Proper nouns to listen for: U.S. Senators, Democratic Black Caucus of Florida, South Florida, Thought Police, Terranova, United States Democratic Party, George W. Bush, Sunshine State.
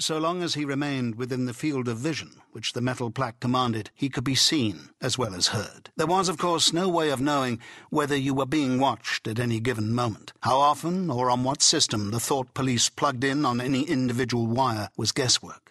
So long as he remained within the field of vision which the metal plaque commanded, he could be seen as well as heard. There was, of course, no way of knowing whether you were being watched at any given moment. How often or on what system the Thought Police plugged in on any individual wire was guesswork.